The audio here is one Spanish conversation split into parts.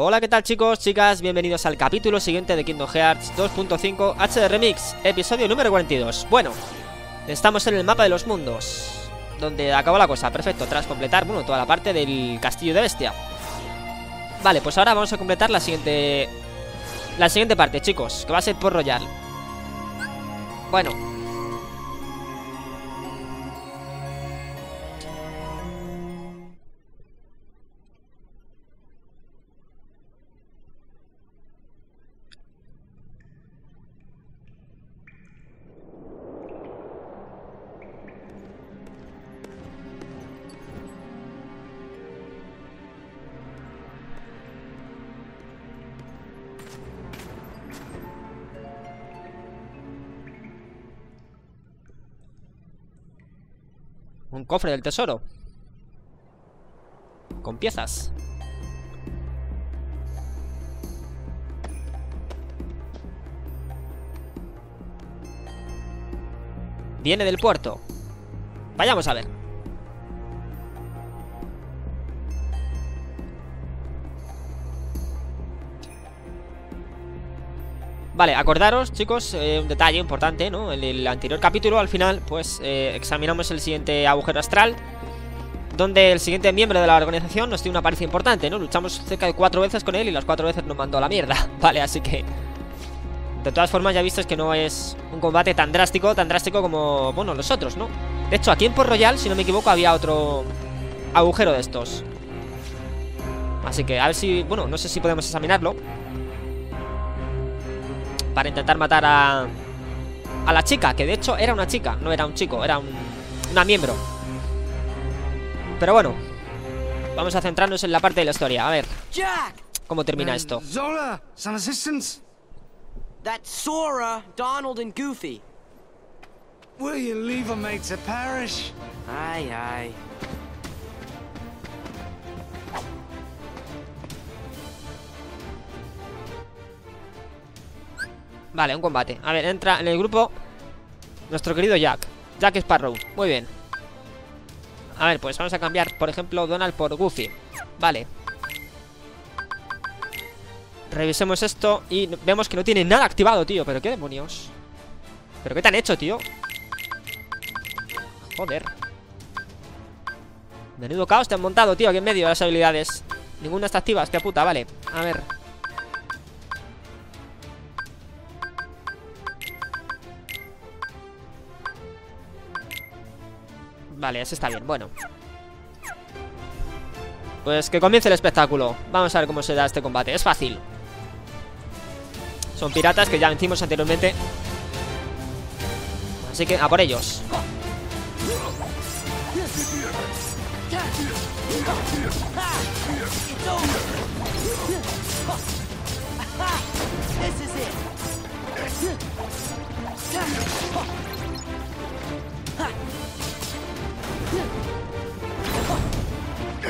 Hola, ¿qué tal chicos, chicas? Bienvenidos al capítulo siguiente de Kingdom Hearts 2.5 HD Remix, episodio número 42. Bueno, estamos en el mapa de los mundos, donde acabó la cosa, perfecto, tras completar, bueno, toda la parte del castillo de bestia. Vale, pues ahora vamos a completar la siguiente parte, chicos, que va a ser Port Royal. Bueno. Un cofre del tesoro con piezas. Viene del puerto. Vayamos a ver. Vale, acordaros, chicos, un detalle importante, ¿no? En el anterior capítulo, al final, pues examinamos el siguiente agujero astral, donde el siguiente miembro de la organización nos tiene una paliza importante, ¿no? Luchamos cerca de 4 veces con él y las 4 veces nos mandó a la mierda, ¿vale? Así que, de todas formas, ya visteis que no es un combate tan drástico como, bueno, los otros, ¿no? De hecho, aquí en Port Royal, si no me equivoco, había otro agujero de estos. Así que, a ver si, bueno, no sé si podemos examinarlo para intentar matar a la chica, que de hecho era una chica, no era un chico, era una miembro. Pero bueno, vamos a centrarnos en la parte de la historia, a ver cómo termina esto. Zora, some assistance. That's Sora, Donald and Goofy. Will you leave a mate to perish? Aye, aye. Vale, un combate. A ver, entra en el grupo nuestro querido Jack Sparrow. Muy bien. A ver, pues vamos a cambiar, por ejemplo, Donald por Goofy. Vale. Revisemos esto y vemos que no tiene nada activado, tío. Pero qué demonios. Pero qué te han hecho, tío. Joder. Menudo caos te han montado, tío, aquí en medio de las habilidades. Ninguna está activa, hostia puta, vale. A ver. Vale, eso está bien, bueno. Pues que comience el espectáculo. Vamos a ver cómo se da este combate, es fácil. Son piratas que ya vencimos anteriormente, así que a por ellos.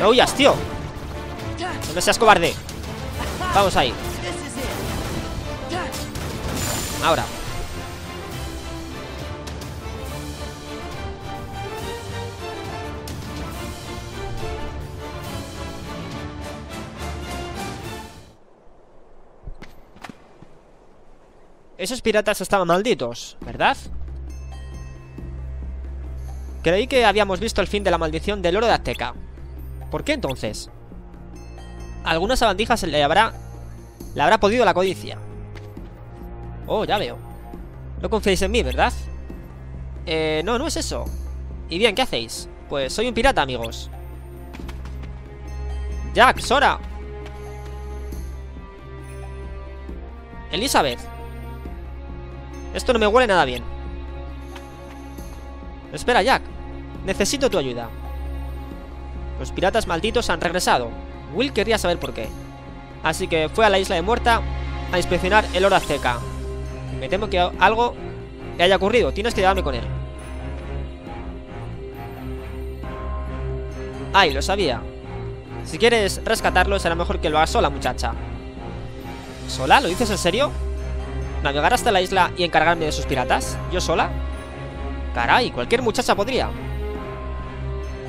No huyas, tío. No seas cobarde. Vamos ahí. Ahora. Esos piratas estaban malditos, ¿verdad? Creí que habíamos visto el fin de la maldición del oro de Azteca. ¿Por qué entonces? A algunas sabandijas le habrá podido la codicia. Oh, ya veo. No confiéis en mí, ¿verdad? No es eso. Y bien, ¿qué hacéis? Pues soy un pirata, amigos. Jack, Sora, Elizabeth. Esto no me huele nada bien. Espera, Jack. Necesito tu ayuda. Los piratas malditos han regresado. Will quería saber por qué, así que fue a la Isla de Muerta a inspeccionar el oro azteca. Me temo que algo le haya ocurrido. Tienes que llevarme con él. Ay, lo sabía. Si quieres rescatarlo, será mejor que lo hagas sola, muchacha. ¿Sola? ¿Lo dices en serio? ¿Navegar hasta la isla y encargarme de sus piratas? ¿Yo sola? Caray, cualquier muchacha podría.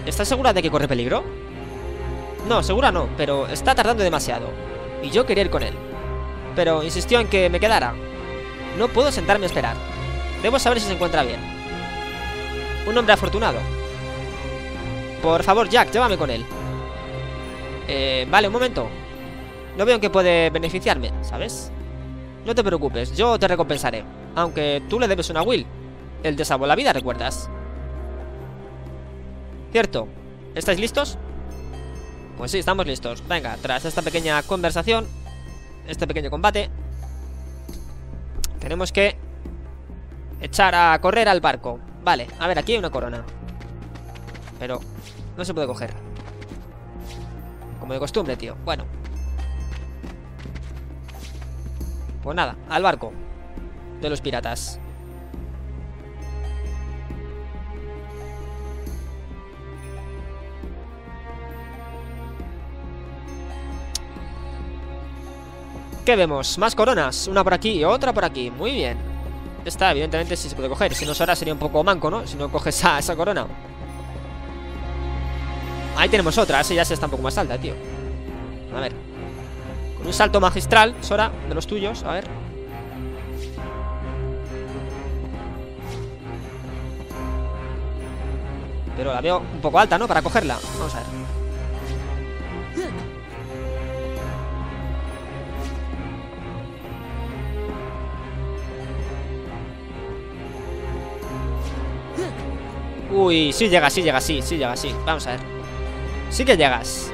¿Estás segura de que corre peligro? No, segura no, pero está tardando demasiado. y yo quería ir con él, pero insistió en que me quedara. No puedo sentarme a esperar. Debo saber si se encuentra bien. Un hombre afortunado. Por favor, Jack, llévame con él. Vale, un momento. No veo en qué puede beneficiarme, ¿sabes? No te preocupes, yo te recompensaré. Aunque tú le debes una a Will. El de Salvó la Vida, ¿recuerdas? Cierto. ¿Estáis listos? Pues sí, estamos listos. Venga, tras esta pequeña conversación, este pequeño combate, tenemos que echar a correr al barco. Vale, a ver, aquí hay una corona, pero no se puede coger, como de costumbre, tío. Bueno, pues nada, al barco de los piratas. ¿Qué vemos? Más coronas, una por aquí y otra por aquí. Muy bien. Esta evidentemente sí se puede coger. Si no, ahora sería un poco manco, ¿no? Si no coges a esa corona. Ahí tenemos otra. Esa ya se está un poco más alta, tío. A ver. Con un salto magistral, Sora, de los tuyos. A ver. Pero la veo un poco alta, ¿no? Para cogerla. Vamos a ver. Uy, sí llega, sí llega, sí, sí llega, sí. Vamos a ver. Sí que llegas.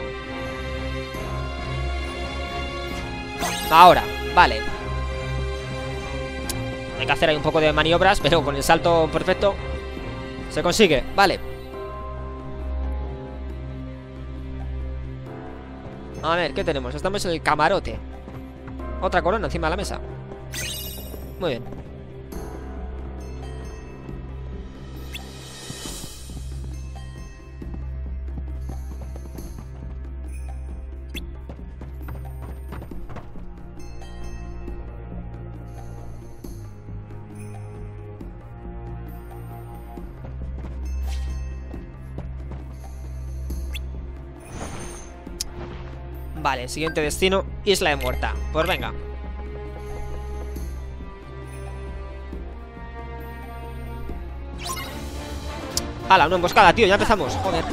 Ahora, vale. Hay que hacer ahí un poco de maniobras, pero con el salto perfecto se consigue, vale. A ver, ¿qué tenemos? Estamos en el camarote. Otra corona encima de la mesa. Muy bien. Vale, siguiente destino, Isla de Muerta. Pues venga. ¡Hala, una emboscada, tío! Ya empezamos, joder.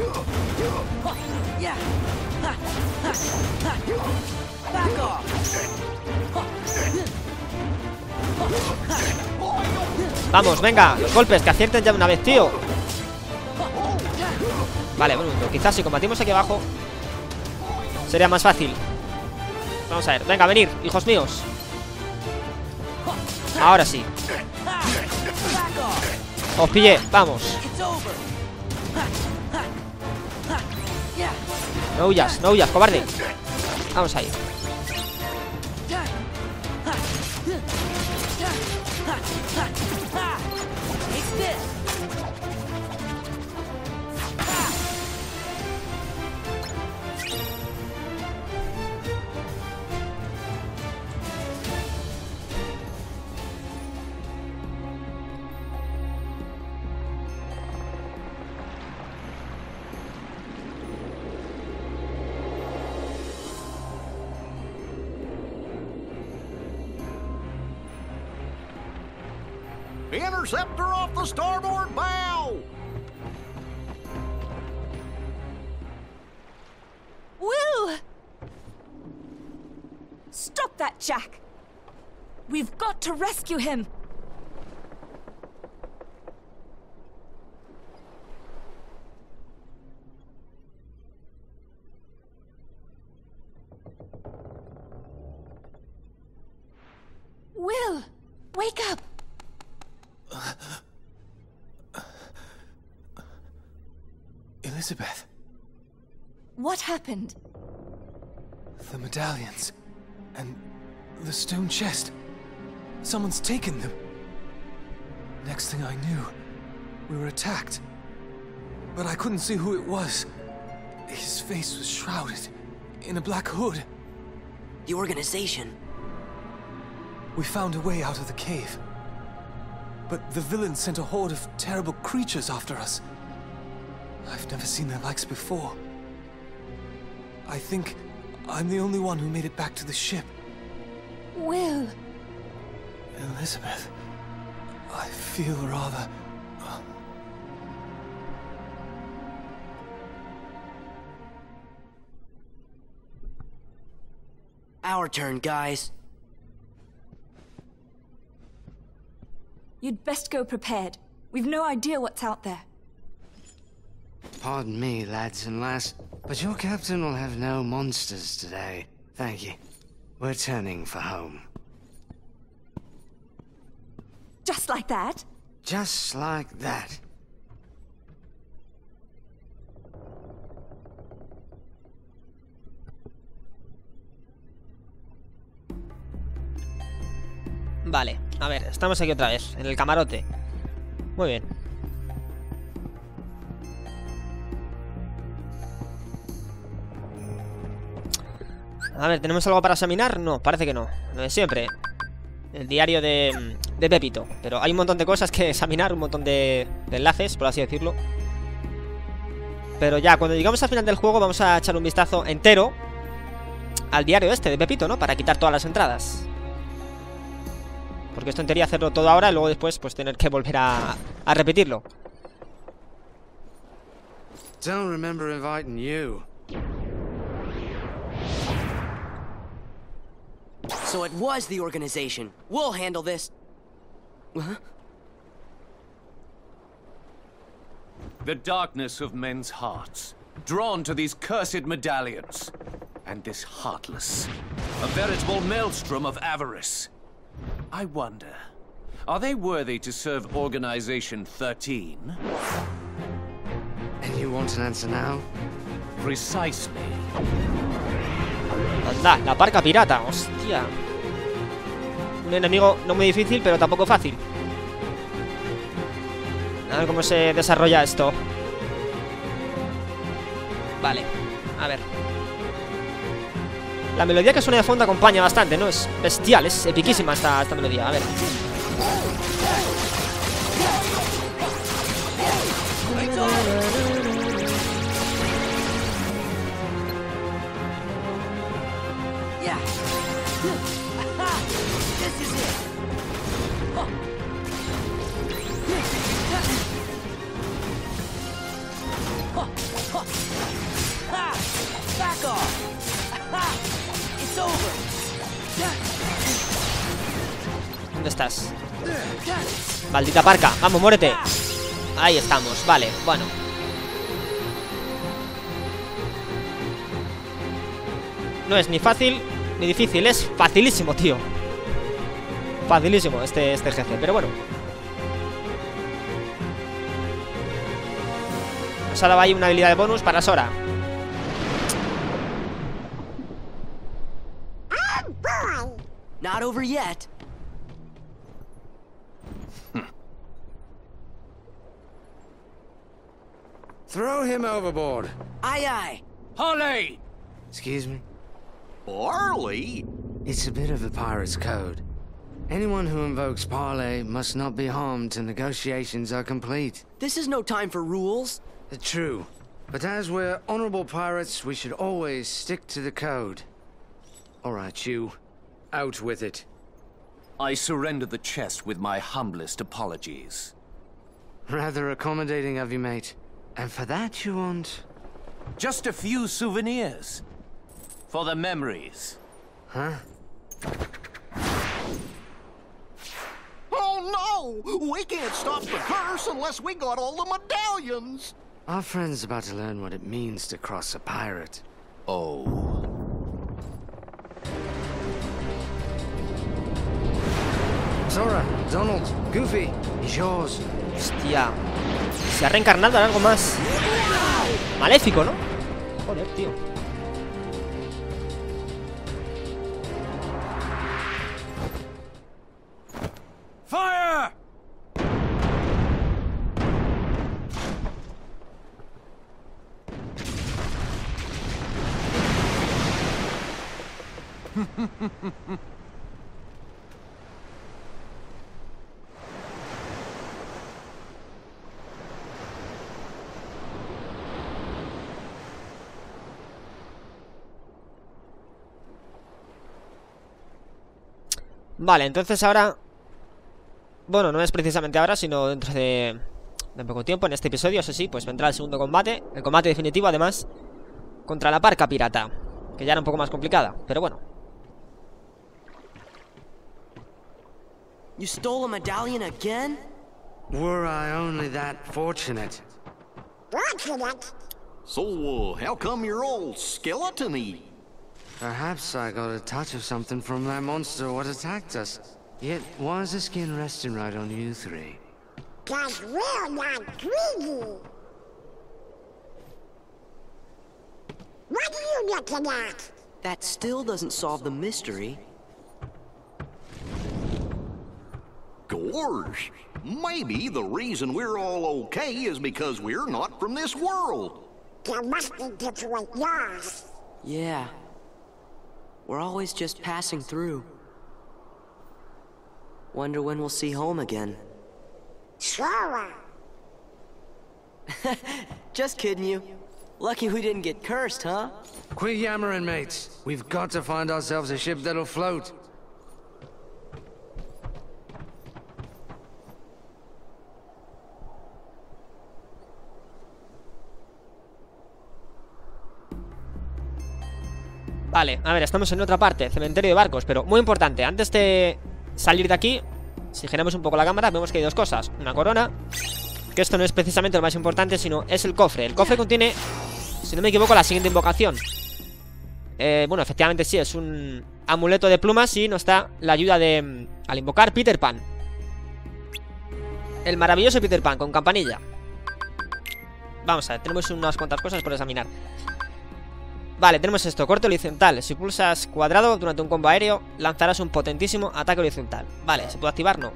Vamos, venga, los golpes, que acierten ya una vez, tío. Vale, bueno, quizás si combatimos aquí abajo sería más fácil. Vamos a ver. Venga, venir, hijos míos. Ahora sí. Os pillé. Vamos. No huyas, no huyas, cobarde. Vamos ahí. Interceptor off the starboard bow. Will! Stop that, Jack. We've got to rescue him. Will, wake up. Elizabeth. What happened? The medallions and the stone chest. Someone's taken them. Next thing I knew, we were attacked. But I couldn't see who it was. His face was shrouded in a black hood. The organization. We found a way out of the cave. But the villains sent a horde of terrible creatures after us. I've never seen their likes before. I think I'm the only one who made it back to the ship. Will. Elizabeth, I feel rather... Our turn, guys. You'd best go prepared. We've no idea what's out there. Pardon me, lads and lass, but your captain will have no monsters today. Thank you. We're turning for home. Just like that? Just like that. Vale, a ver, estamos aquí otra vez, en el camarote. Muy bien. A ver, ¿tenemos algo para examinar? No, parece que no. Lo de siempre. El diario de Pepito. Pero hay un montón de cosas que examinar, un montón de enlaces, por así decirlo. Pero ya, cuando llegamos al final del juego vamos a echar un vistazo entero al diario este de Pepito, ¿no? Para quitar todas las entradas. Porque esto en teoría hacerlo todo ahora y luego después pues tener que volver a repetirlo. Don't remember inviting you. So it was the organization. We'll handle this. Huh? The darkness of men's hearts, drawn to these cursed medallions, and this heartless, a veritable maelstrom of avarice. I wonder, are they worthy to serve Organization 13? And you want an answer now? Precisely. Anda, la parca pirata, hostia. Un enemigo no muy difícil, pero tampoco fácil. A ver cómo se desarrolla esto. Vale, a ver. La melodía que suena de fondo acompaña bastante, ¿no? Es bestial, es epiquísima esta melodía. A ver. Back off. ¿Dónde estás? Maldita parca, vamos, muérete. Ahí estamos, vale, bueno. No es ni fácil ni difícil, es facilísimo, tío. Facilísimo este jefe, pero bueno. Nos ha dado ahí una habilidad de bonus para Sora. Not over yet. Throw him overboard. Aye, aye. Holly! Excuse me? Parley? It's a bit of the pirate's code. Anyone who invokes parley must not be harmed till negotiations are complete. This is no time for rules. True. But as we're honorable pirates, we should always stick to the code. All right, you. Out with it. I surrender the chest with my humblest apologies. Rather accommodating of you, mate. And for that you want... Just a few souvenirs. For the memories. Huh? Oh no! We can't stop the curse unless we got all the medallions! Our friend's about to learn what it means to cross a pirate. Oh... Sora, Donald, Goofy, es yours. Hostia. Se ha reencarnado en algo más maléfico, ¿no? Joder, tío. ¡Fire! Vale, entonces ahora... Bueno, no es precisamente ahora, sino dentro de poco tiempo, en este episodio, eso sí, pues vendrá el segundo combate. El combate definitivo, además, contra la parca pirata, que ya era un poco más complicada, pero bueno. You stole a medallion again? Were I only that fortunate. Fortunate? So, how come you're all skeletony? Perhaps I got a touch of something from that monster what attacked us. Yet, why is the skin resting right on you three? Cause we're not greedy! What are you looking at? That still doesn't solve the mystery. Gorge! Maybe the reason we're all okay is because we're not from this world. There must be different laws. Yeah. We're always just passing through. Wonder when we'll see home again. Sure. Just kidding you. Lucky we didn't get cursed, huh? Quit yammering, mates. We've got to find ourselves a ship that'll float. Vale, a ver, estamos en otra parte, cementerio de barcos, pero muy importante, antes de salir de aquí, si giramos un poco la cámara, vemos que hay dos cosas, una corona, que esto no es precisamente lo más importante, sino es el cofre. El cofre contiene, si no me equivoco, la siguiente invocación. Bueno, efectivamente sí, es un amuleto de plumas y nos da la ayuda de, al invocar Peter Pan. El maravilloso Peter Pan con campanilla. Vamos a ver, tenemos unas cuantas cosas por examinar. Vale, tenemos esto, corte horizontal. Si pulsas cuadrado durante un combo aéreo, lanzarás un potentísimo ataque horizontal. Vale, ¿se puede activar? No.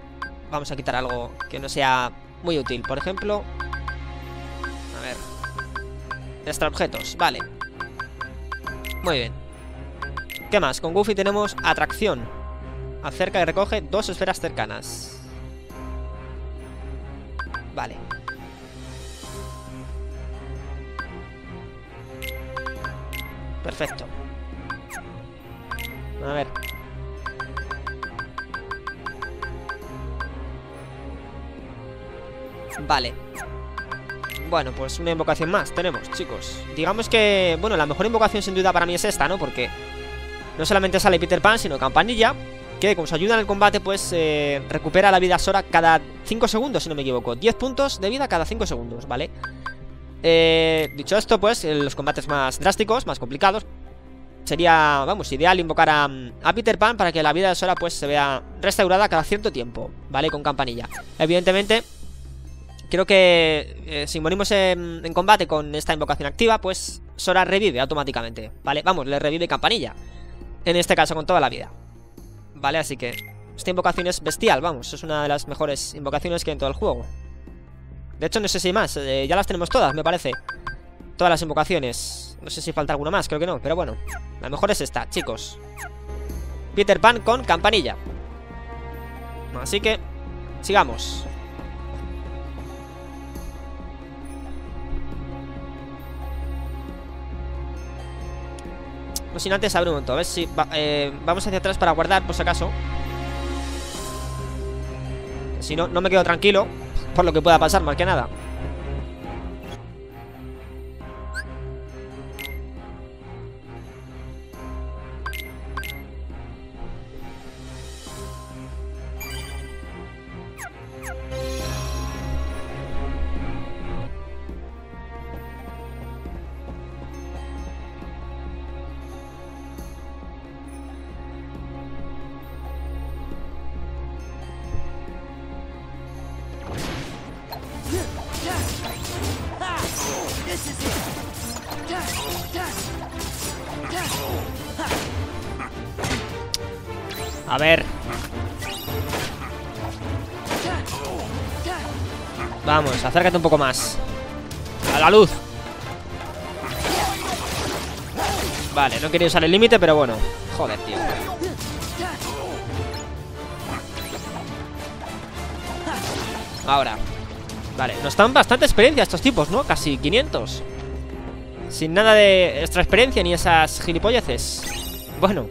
Vamos a quitar algo que no sea muy útil. Por ejemplo, a ver, extraobjetos, vale. Muy bien. ¿Qué más? Con Goofy tenemos atracción. Acerca y recoge dos esferas cercanas. Vale. Perfecto. A ver. Vale. Bueno, pues una invocación más tenemos, chicos. Digamos que, bueno, la mejor invocación sin duda para mí es esta, ¿no? Porque no solamente sale Peter Pan, sino Campanilla, que con su ayuda en el combate, pues recupera la vida Sora cada 5 segundos, si no me equivoco. 10 puntos de vida cada 5 segundos, ¿vale? Dicho esto, pues, los combates más drásticos, más complicados, sería, vamos, ideal invocar a Peter Pan para que la vida de Sora, pues, se vea restaurada cada cierto tiempo, ¿vale? Con campanilla. Evidentemente, creo que si morimos en combate con esta invocación activa, pues, Sora revive automáticamente, ¿vale? Vamos, le revive campanilla, en este caso con toda la vida, ¿vale? Así que esta invocación es bestial, vamos, es una de las mejores invocaciones que hay en todo el juego. De hecho, no sé si hay más, ya las tenemos todas, me parece. Todas las invocaciones. No sé si falta alguna más, creo que no, pero bueno. La mejor es esta, chicos. Peter Pan con campanilla. Así que, sigamos. No sin antes abrir un momento, a ver si vamos hacia atrás para guardar, por si acaso. Si no, no me quedo tranquilo por lo que pueda pasar, más que nada. A ver. Vamos, acércate un poco más. A la luz. Vale, no quería usar el límite, pero bueno. Joder, tío. Ahora. Vale, nos dan bastante experiencia estos tipos, ¿no? Casi 500. Sin nada de extra experiencia ni esas gilipolleces. Bueno.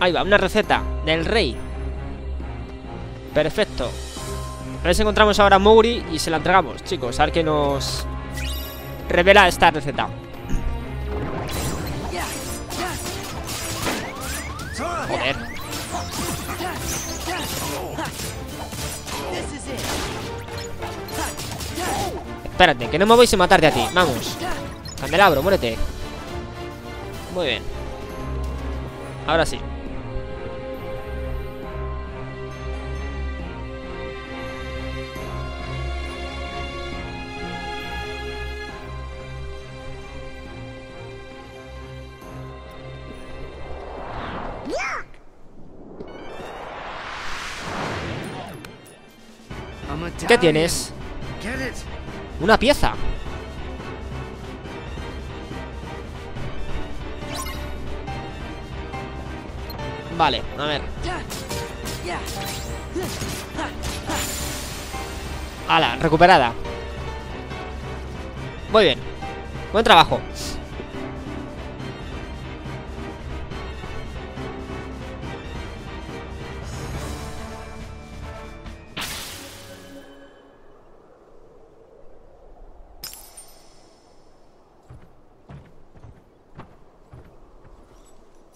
Ahí va, una receta del rey. Perfecto. A ver si encontramos ahora a Moguri y se la entregamos, chicos. A ver qué nos revela esta receta. Joder. Espérate, que no me voy sin matarte a ti. Vamos. Candelabro, muérete. Muy bien. Ahora sí. ¿Qué tienes? Una pieza. Vale, a ver. Ala, recuperada. Muy bien. Buen trabajo.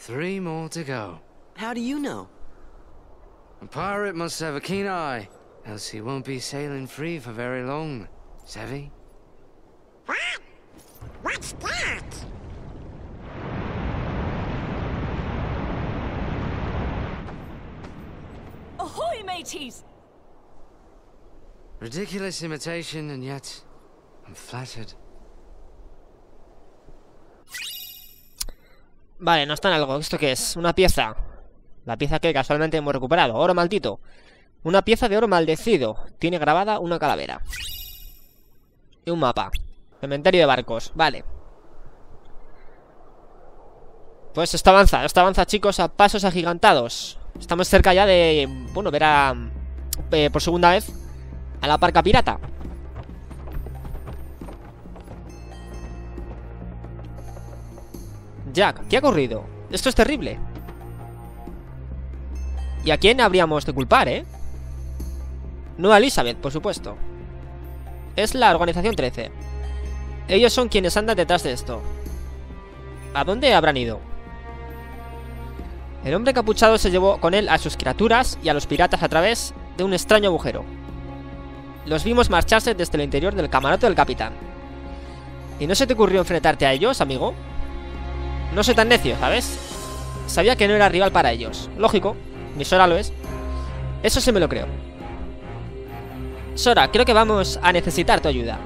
Three more to go. How do you know? A pirate must have a keen eye, else he won't be sailing free for very long. Savvy? What? What's that? Ahoy, mateys! Ridiculous imitation, and yet I'm flattered. Vale, no está en algo. ¿Esto qué es? Una pieza. La pieza que casualmente hemos recuperado. Oro maldito. Una pieza de oro maldecido. Tiene grabada una calavera. Y un mapa. Cementerio de barcos. Vale. Pues esto avanza, chicos, a pasos agigantados. Estamos cerca ya de, bueno, ver a, por segunda vez, a la barca pirata. Jack, ¿qué ha ocurrido? Esto es terrible. ¿Y a quién habríamos de culpar, eh? No a Elizabeth, por supuesto. Es la Organización 13. Ellos son quienes andan detrás de esto. ¿A dónde habrán ido? El hombre encapuchado se llevó con él a sus criaturas y a los piratas a través de un extraño agujero. Los vimos marcharse desde el interior del camarote del capitán. ¿Y no se te ocurrió enfrentarte a ellos, amigo? No soy tan necio, ¿sabes? Sabía que no era rival para ellos. Lógico, mi Sora lo es. Eso sí me lo creo. Sora, creo que vamos a necesitar tu ayuda.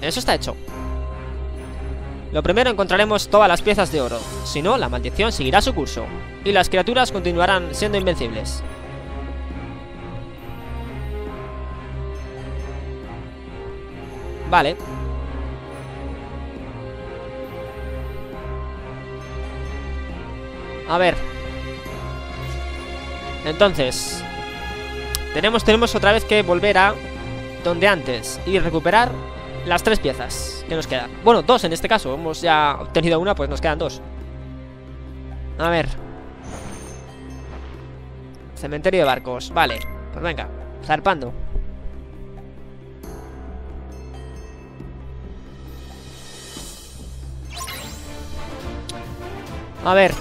Eso está hecho. Lo primero, encontraremos todas las piezas de oro. Si no, la maldición seguirá su curso y las criaturas continuarán siendo invencibles. Vale. A ver. Entonces tenemos otra vez que volver a donde antes y recuperar las tres piezas que nos quedan. Bueno, dos en este caso. Hemos ya obtenido una, pues nos quedan dos. A ver. Cementerio de barcos. Vale, pues venga, zarpando. A ver.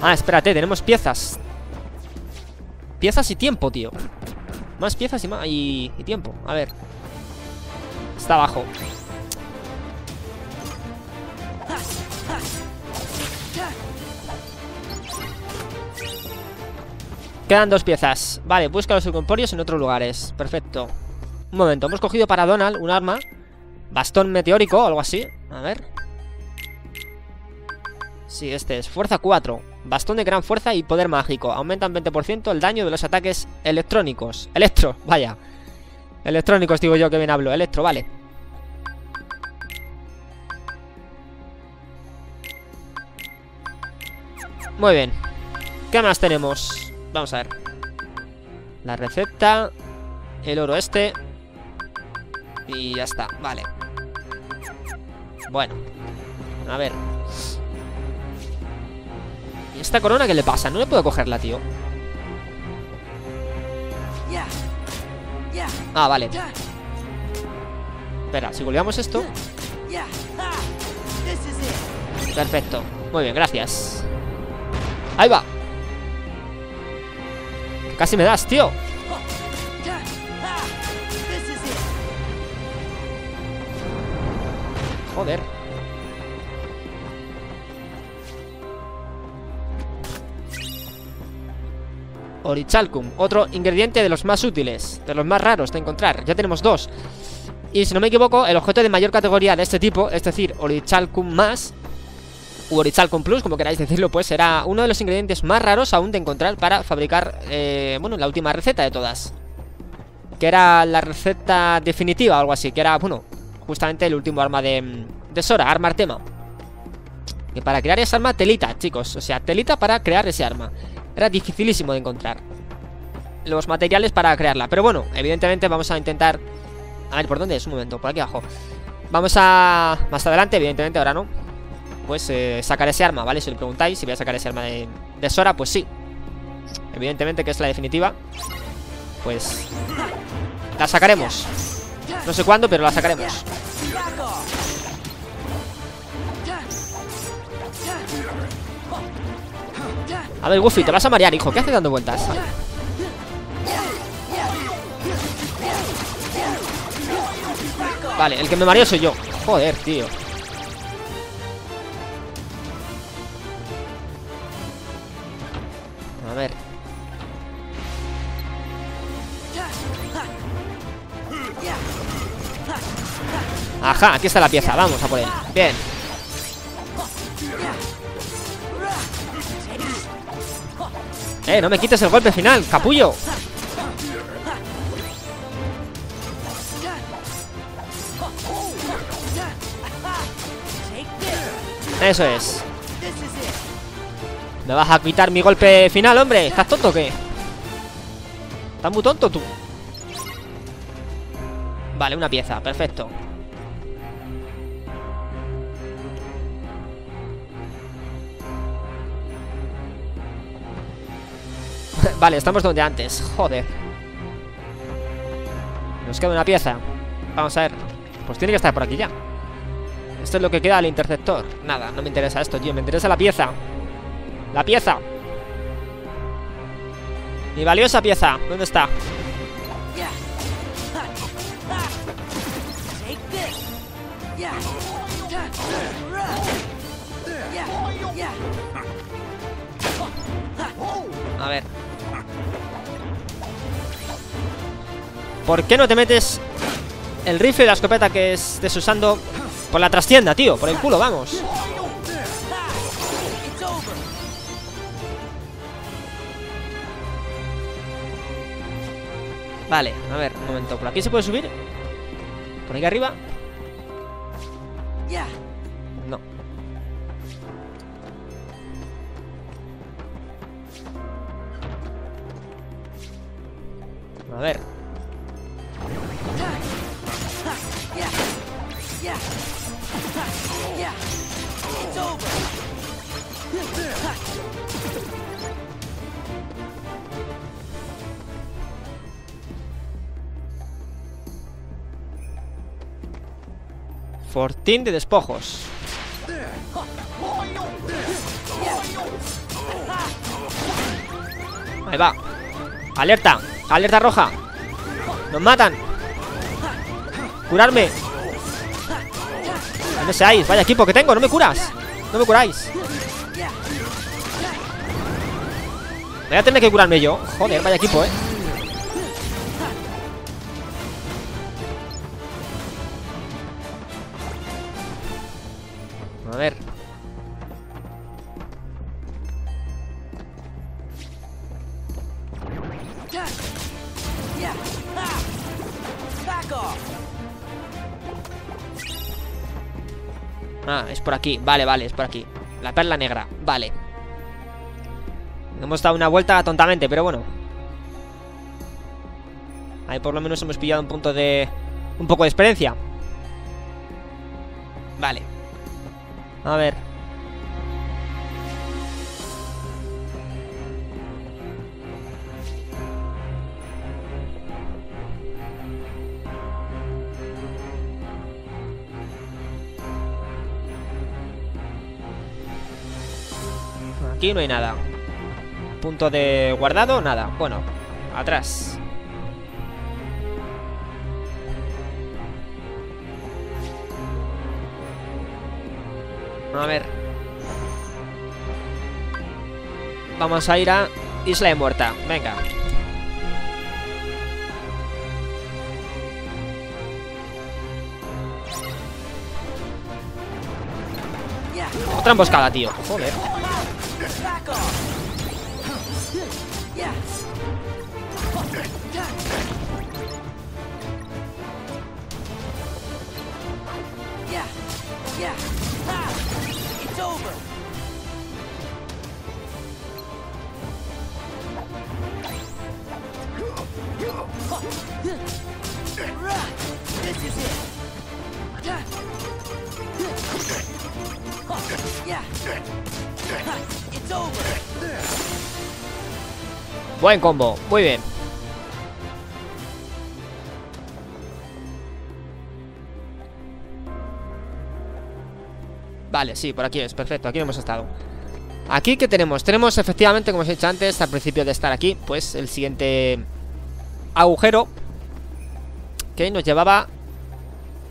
Ah, espérate, tenemos piezas. Piezas y tiempo, tío. Más piezas y, tiempo. A ver. Está abajo. Quedan dos piezas. Vale, busca los comporios en otros lugares. Perfecto. Un momento, hemos cogido para Donald un arma. Bastón meteórico o algo así. A ver. Sí, este es. Fuerza 4. Bastón de gran fuerza y poder mágico. Aumentan 20% el daño de los ataques electrónicos. Electro, vaya. Electrónicos, digo yo, que bien hablo. Electro, vale. Muy bien. ¿Qué más tenemos? Vamos a ver. La receta. El oro este. Y ya está, vale. Bueno, a ver. ¿Y esta corona qué le pasa? No le puedo cogerla, tío. Ah, vale. Espera, si golpeamos esto. Perfecto, muy bien, gracias. Ahí va. Casi me das, tío. Joder. Orichalcum, otro ingrediente de los más útiles, de los más raros de encontrar. Ya tenemos dos. Y si no me equivoco, el objeto de mayor categoría de este tipo, es decir, Orichalcum más u Orichalcum Plus, como queráis decirlo, pues será uno de los ingredientes más raros aún de encontrar para fabricar, bueno, la última receta de todas, que era la receta definitiva o algo así, que era, bueno, justamente el último arma de Sora, Arma Artema. Que para crear esa arma, telita, chicos, o sea, telita para crear ese arma. Era dificilísimo de encontrar los materiales para crearla, pero bueno, evidentemente vamos a intentar. A ver, ¿por dónde es? Un momento, por aquí abajo. Vamos a... más adelante, evidentemente, ahora no. Pues sacar ese arma, ¿vale? Si le preguntáis si voy a sacar ese arma de Sora, pues sí. Evidentemente que es la definitiva. Pues... la sacaremos. No sé cuándo, pero la sacaremos. A ver, Goofy, te vas a marear, hijo. ¿Qué haces dando vueltas? Vale, el que me mareo soy yo. Joder, tío. A ver. Ajá, aquí está la pieza. Vamos a por él. Bien. No me quites el golpe final, capullo. Eso es. ¿Me vas a quitar mi golpe final, hombre? ¿Estás tonto o qué? ¿Estás muy tonto tú? Vale, una pieza, perfecto. Vale, estamos donde antes, joder. Nos queda una pieza. Vamos a ver. Pues tiene que estar por aquí ya. Esto es lo que queda del interceptor. Nada, no me interesa esto, tío. Me interesa la pieza. La pieza. Mi valiosa pieza. ¿Dónde está? A ver. ¿Por qué no te metes el rifle y la escopeta que estés usando por la trastienda, tío? Por el culo, vamos. Vale, a ver, un momento. ¿Por aquí se puede subir? ¿Por aquí arriba? No. A ver. Fortín de despojos. Ahí va. Alerta, alerta roja. Nos matan. Curarme. No seáis, vaya equipo que tengo, no me curas. No me curáis. Voy a tener que curarme yo. Joder, vaya equipo, A ver. Ah, es por aquí, vale, vale, es por aquí. La perla negra, vale. Hemos dado una vuelta tontamente, pero bueno. Ahí por lo menos hemos pillado un punto de un poco de experiencia. Vale. A ver. Aquí no hay nada. Punto de guardado, nada. Bueno, atrás. A ver. Vamos a ir a Isla de Muerta. Venga. Otra emboscada, tío. Joder. Buen combo, muy bien. Vale, sí, por aquí es, perfecto, aquí no hemos estado. Aquí, ¿qué tenemos? Tenemos, efectivamente, como os he dicho antes, al principio de estar aquí, pues el siguiente agujero que nos llevaba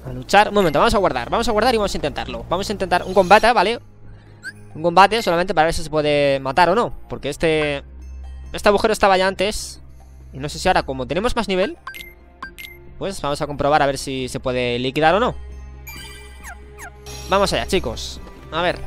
a luchar. Un momento, vamos a guardar y vamos a intentarlo. Vamos a intentar un combate, ¿vale? Un combate solamente para ver si se puede matar o no, porque este agujero estaba ya antes. Y no sé si ahora, como tenemos más nivel, pues vamos a comprobar a ver si se puede liquidar o no. Vamos allá, chicos. A ver.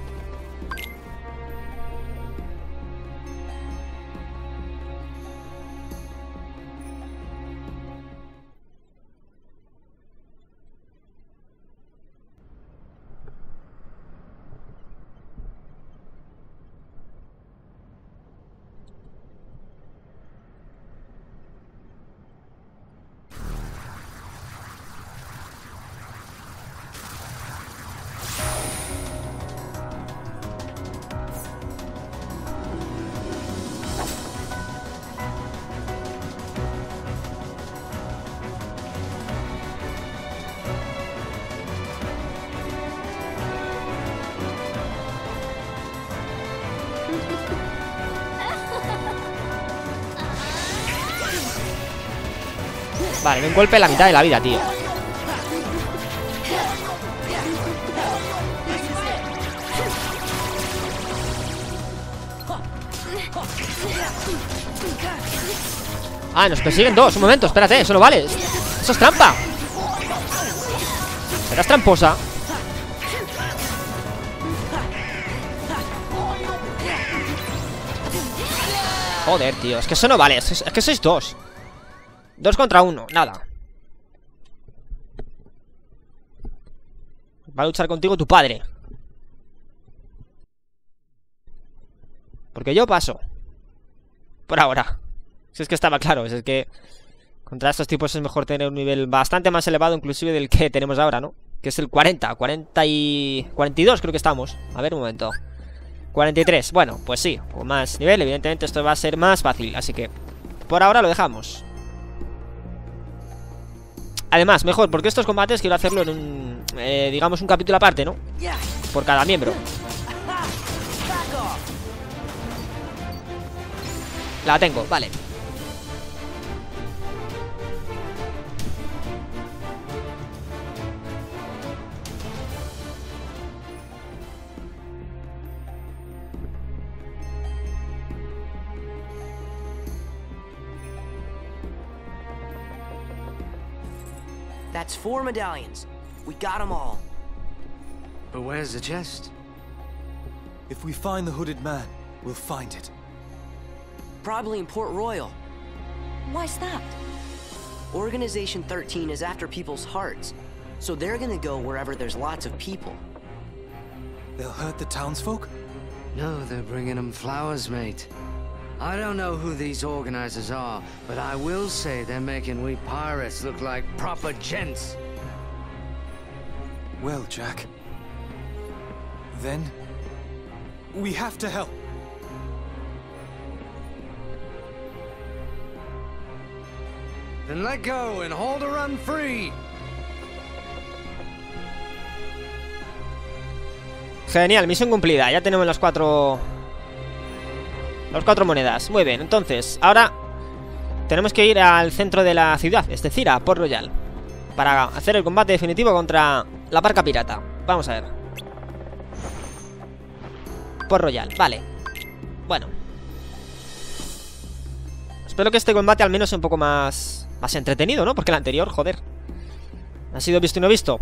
Vale, un golpe en la mitad de la vida, tío. Ah, nos persiguen dos. Un momento, espérate, eso no vale. Eso es trampa. Serás tramposa. Joder, tío, es que eso no vale. Es que sois dos. 2 contra 1, nada. Va a luchar contigo tu padre. Porque yo paso. Por ahora. Si es que estaba claro, si es que contra estos tipos es mejor tener un nivel bastante más elevado, inclusive del que tenemos ahora, ¿no? Que es el 40, 40 y... 42 creo que estamos. A ver, un momento. 43, bueno, pues sí. Con más nivel, evidentemente esto va a ser más fácil. Así que por ahora lo dejamos. Además, mejor, porque estos combates quiero hacerlo en un... digamos, un capítulo aparte, ¿no? Por cada miembro. La tengo, vale. That's 4 medallions. We got them all. But where's the chest? If we find the hooded man, we'll find it. Probably in Port Royal. Why's that? Organization 13 is after people's hearts, so they're gonna go wherever there's lots of people. They'll hurt the townsfolk? No, they're bringing them flowers, mate. I don't know who these organizers are, but I will say they're making we pirates look like proper gents. well, Jack. Then we have to help. Then let go and hold her run free. Genial, misión cumplida. Ya tenemos las cuatro monedas. Muy bien, entonces, ahora tenemos que ir al centro de la ciudad, es decir, a Port Royal, para hacer el combate definitivo contra la barca pirata. Vamos a ver. Port Royal, vale. Bueno, espero que este combate al menos sea un poco más entretenido, ¿no? Porque el anterior, joder, ha sido visto y no visto.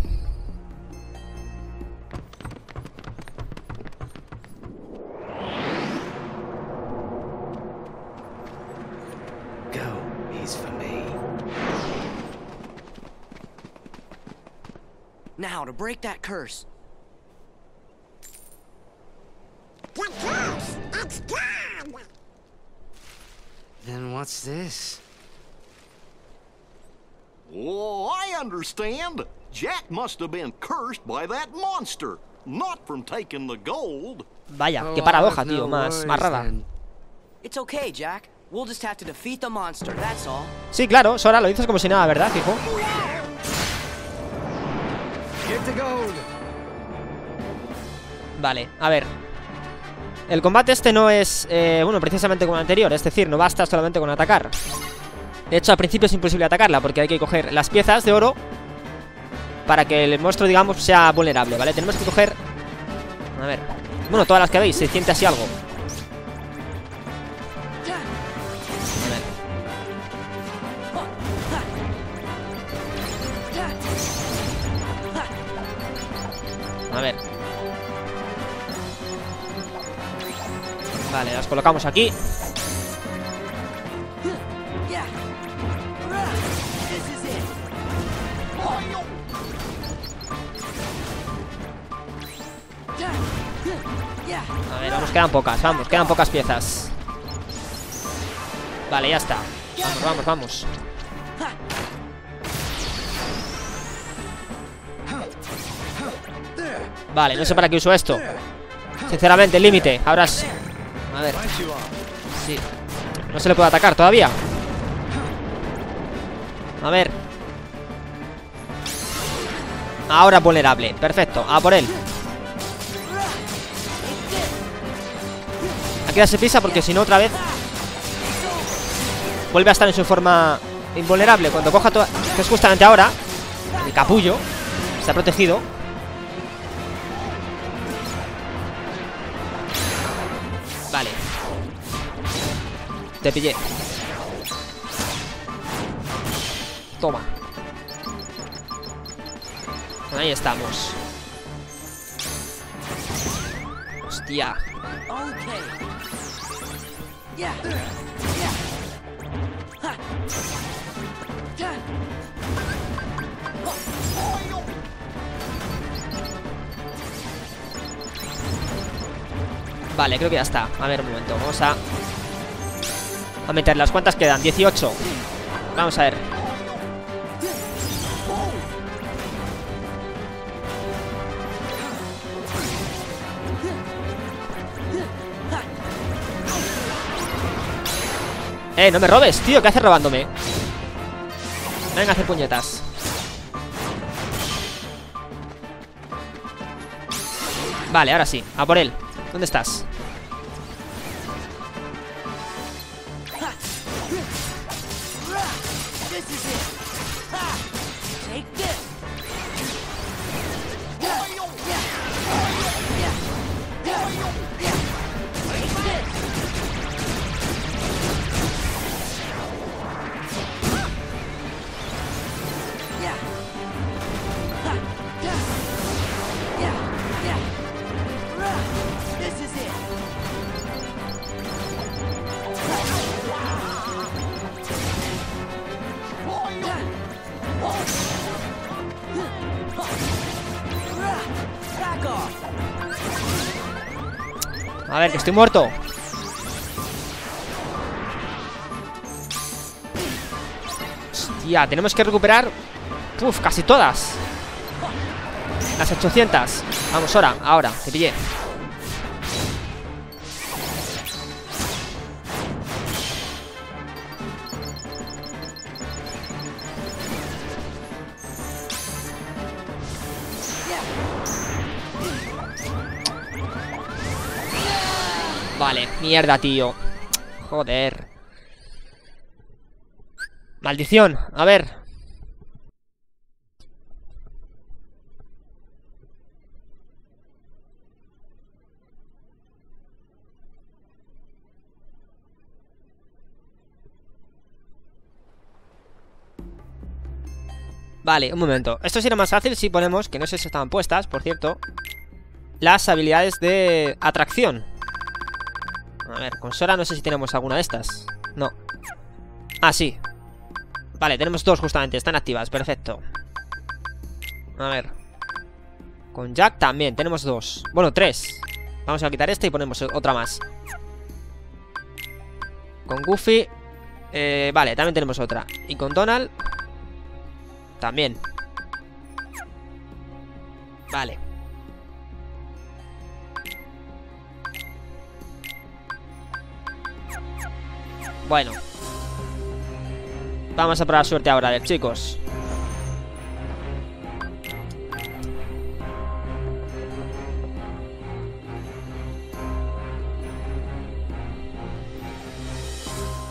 Now to break that curse. The curse! It's gone! Then what's this? Oh, I understand. Jack must have been cursed by that monster, not from taking the gold. Vaya, qué paradoja, tío, más rara. It's okay, Jack. We'll just have to defeat the monster, that's all. Sí, claro, Sora, lo dices como si nada, ¿verdad, hijo? Vale, a ver. El combate este no es, bueno, precisamente como el anterior. Es decir, no basta solamente con atacar. De hecho, al principio es imposible atacarla, porque hay que coger las piezas de oro para que el monstruo, digamos, sea vulnerable, ¿vale? Tenemos que coger, a ver, bueno, todas las que veis, 600 y algo. A ver. Vale, las colocamos aquí. A ver, vamos, quedan pocas, piezas. Vale, ya está. Vamos. Vale, no sé para qué uso esto. Sinceramente, el límite. Ahora es... A ver. Sí. No se le puede atacar todavía. A ver. Ahora vulnerable. Perfecto. A por él. Hay que darse prisa porque si no otra vez vuelve a estar en su forma invulnerable. Cuando coja toda... Que es justamente ahora. El capullo. Está protegido. Vale. Te pillé. Toma. Ahí estamos. Hostia. Vale, creo que ya está. A ver, un momento. Vamos a meterlas. ¿Cuántas quedan? 18. Vamos a ver. No me robes, tío. ¿Qué haces robándome? Venga, hacer puñetas. Vale, ahora sí. A por él. ¿Dónde estás? A ver, que estoy muerto. Hostia, tenemos que recuperar... Uf, casi todas. Las 800. Vamos, ahora, te pillé. Vale, mierda, tío. Joder. Maldición, a ver. Vale, un momento. Esto será más fácil si ponemos, que no sé si están puestas, por cierto, las habilidades de atracción. A ver, con Sora no sé si tenemos alguna de estas. No. Ah, sí. Vale, tenemos dos justamente, están activas, perfecto. A ver. Con Jack también, tenemos dos. Bueno, tres. Vamos a quitar esta y ponemos otra más. Con Goofy, vale, también tenemos otra. Y con Donald también. Vale. Bueno. Vamos a probar suerte ahora, chicos.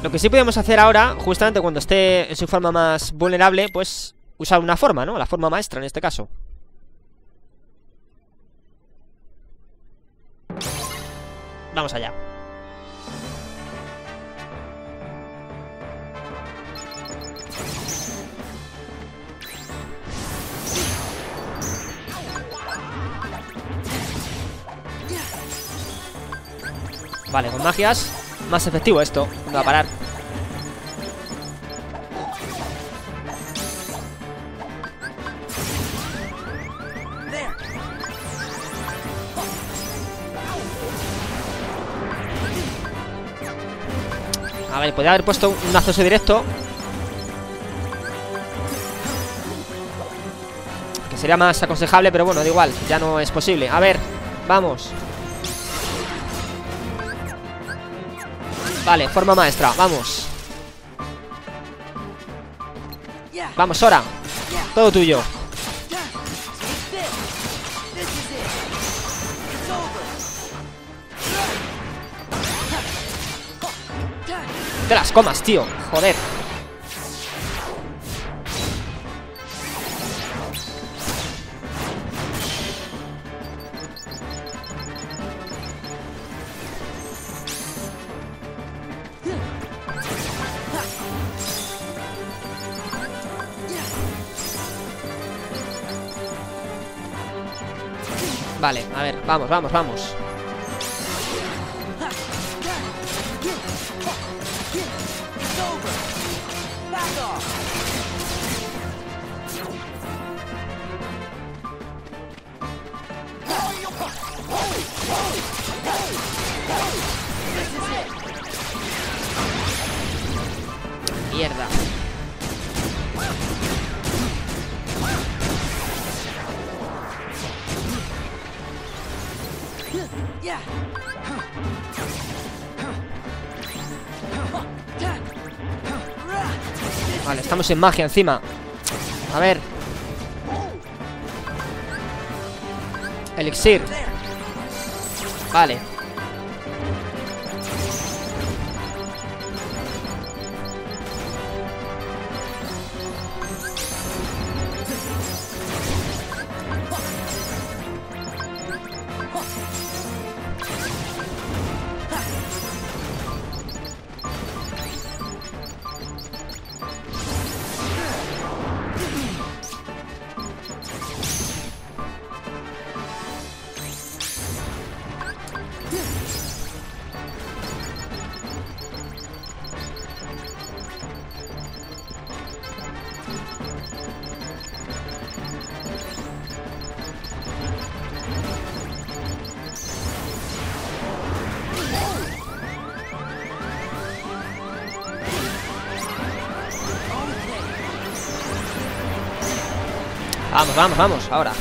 Lo que sí podemos hacer ahora, justamente cuando esté en su forma más vulnerable, pues usar una forma, ¿no? La forma maestra en este caso. Vamos allá. Vale, con magias, más efectivo esto. No va a parar. A ver, podría haber puesto un acceso directo, que sería más aconsejable, pero bueno, da igual, ya no es posible. A ver, vamos. Vale, forma maestra, vamos. Vamos, Sora. Todo tuyo. Te las comas, tío, joder. Vale, a ver, vamos, vamos, vamos. Mierda. Vale, estamos en magia encima. A ver. Elixir. Vale. Vamos, vamos, vamos, ahora.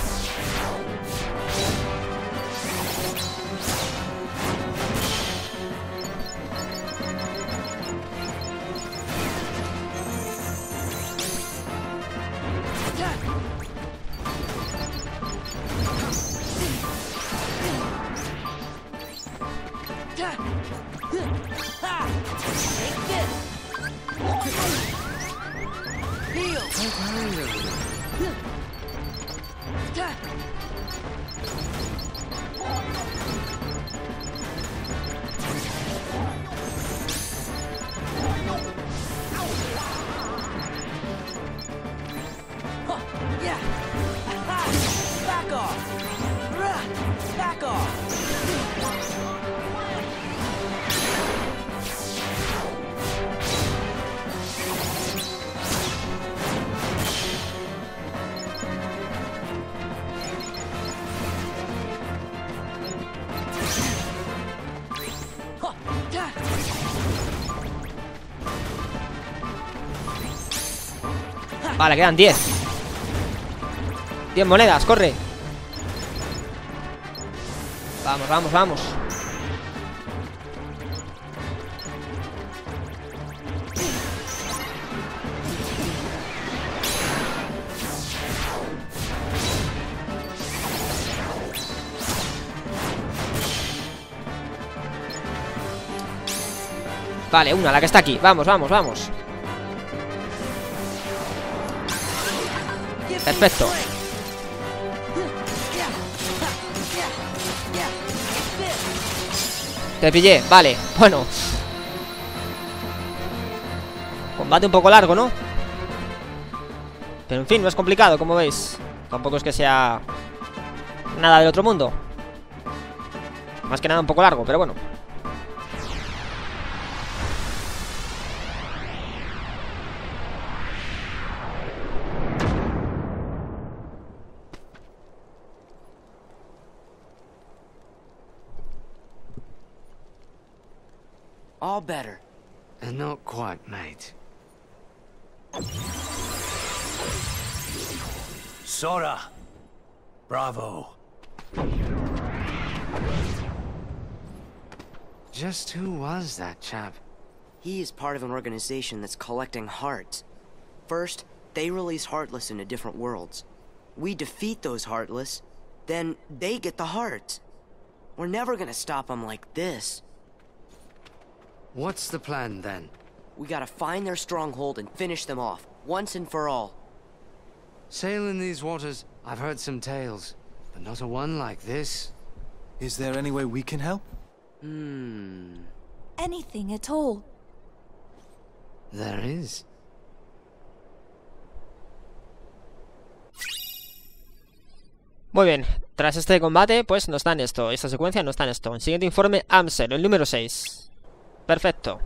Vale, quedan 10. 10 monedas, corre. Vamos, vamos, vamos. Vale, una, la que está aquí. Vamos, vamos, vamos. Perfecto. Te pillé, vale, bueno. Combate un poco largo, ¿no? Pero en fin, no es complicado, como veis. Tampoco es que sea nada del otro mundo. Más que nada un poco largo, pero bueno. All better. And not quite, mate. Sora! Bravo! Just who was that chap? He is part of an organization that's collecting hearts. First, they release Heartless into different worlds. We defeat those Heartless, then they get the hearts. We're never gonna stop them like this. What's the plan, then? We gotta find their stronghold and finish them off, once and for all. Sail in these waters, I've heard some tales, but not a one like this. Is there any way we can help? Anything at all. There is. Muy bien, tras este combate, pues nos dan esto, esta secuencia nos dan esto. El siguiente informe, Amsel, el número 6. Perfecto.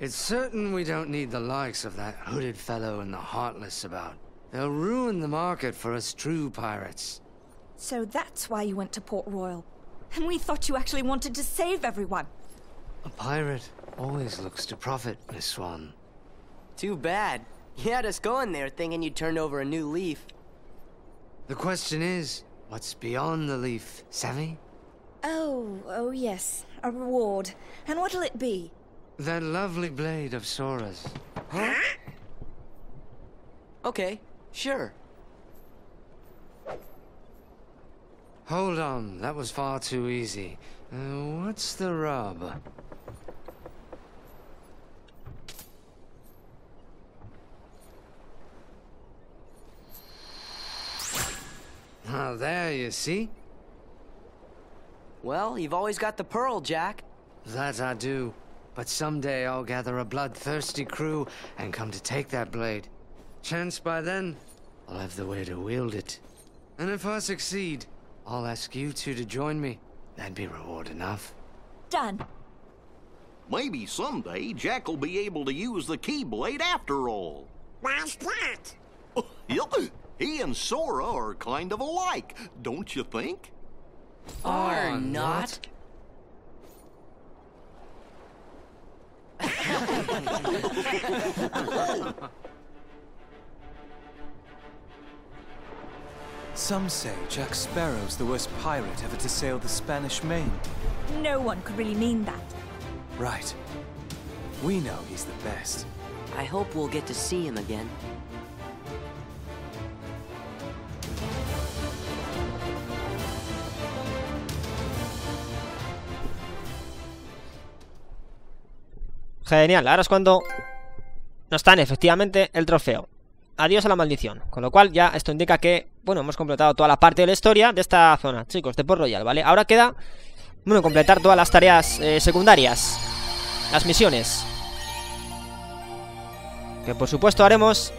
It's certain we don't need the likes of that hooded fellow and the Heartless about. They'll ruin the market for us true pirates. So that's why you went to Port Royal. And we thought you actually wanted to save everyone. A pirate always looks to profit, Miss Swan. Too bad. You had us going there thinking you turned over a new leaf. The question is, what's beyond the leaf, savvy? Oh yes, a reward. And what'll it be? That lovely blade of Sora's. Huh? Okay, sure. Hold on, that was far too easy. What's the rub? Ah, there you see. Well, you've always got the pearl, Jack. That I do. But someday I'll gather a bloodthirsty crew and come to take that blade. Chance by then, I'll have the way to wield it. And if I succeed, I'll ask you two to join me. That'd be reward enough. Done. Maybe someday Jack will be able to use the Keyblade after all. Why's that? He and Sora are kind of alike, don't you think? Are not? Some say Jack Sparrow's the worst pirate ever to sail the Spanish Main. No one could really mean that. Right. We know he's the best. I hope we'll get to see him again. Genial, ahora es cuando nos dan efectivamente el trofeo. Adiós a la maldición. Con lo cual ya esto indica que, bueno, hemos completado toda la parte de la historia de esta zona, chicos, de Port Royal, ¿vale? Ahora queda, bueno, completar todas las tareas secundarias, las misiones, que por supuesto haremos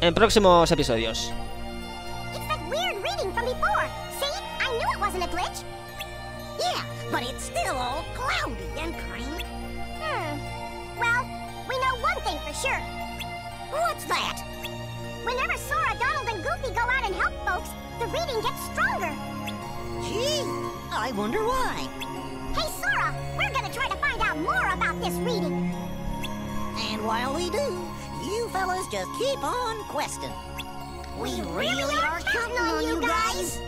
en próximos episodios. Whenever Sora, Donald, and Goofy go out and help folks, the reading gets stronger. Gee, I wonder why. Hey, Sora, we're gonna try to find out more about this reading. And while we do, you fellas just keep on questing. We really are counting on you guys.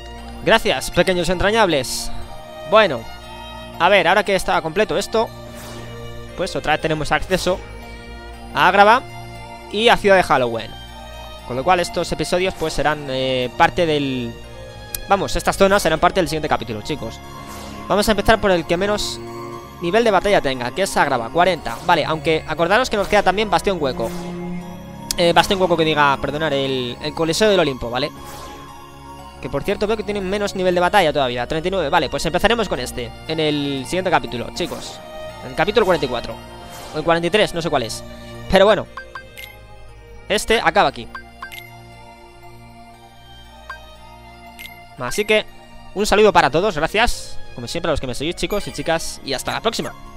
Gracias, pequeños entrañables. Bueno, a ver, ahora que está completo esto, pues otra vez tenemos acceso a Ágraba y a Ciudad de Halloween. Con lo cual estos episodios pues serán parte del... Vamos, estas zonas serán parte del siguiente capítulo, chicos. Vamos a empezar por el que menos nivel de batalla tenga, que es Ágraba, 40. Vale, aunque acordaros que nos queda también Bastión Hueco. Bastión Hueco que diga, perdonar, el Coliseo del Olimpo, ¿vale? Que por cierto veo que tienen menos nivel de batalla todavía, 39. Vale, pues empezaremos con este en el siguiente capítulo, chicos. En el capítulo 44. O el 43, no sé cuál es. Pero bueno. Este acaba aquí. Así que, un saludo para todos, gracias, como siempre, a los que me seguís, chicos y chicas, y hasta la próxima.